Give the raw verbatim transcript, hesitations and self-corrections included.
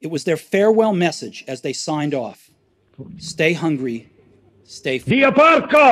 It was their farewell message as they signed off. Stay hungry, stay free. DIOPORCO!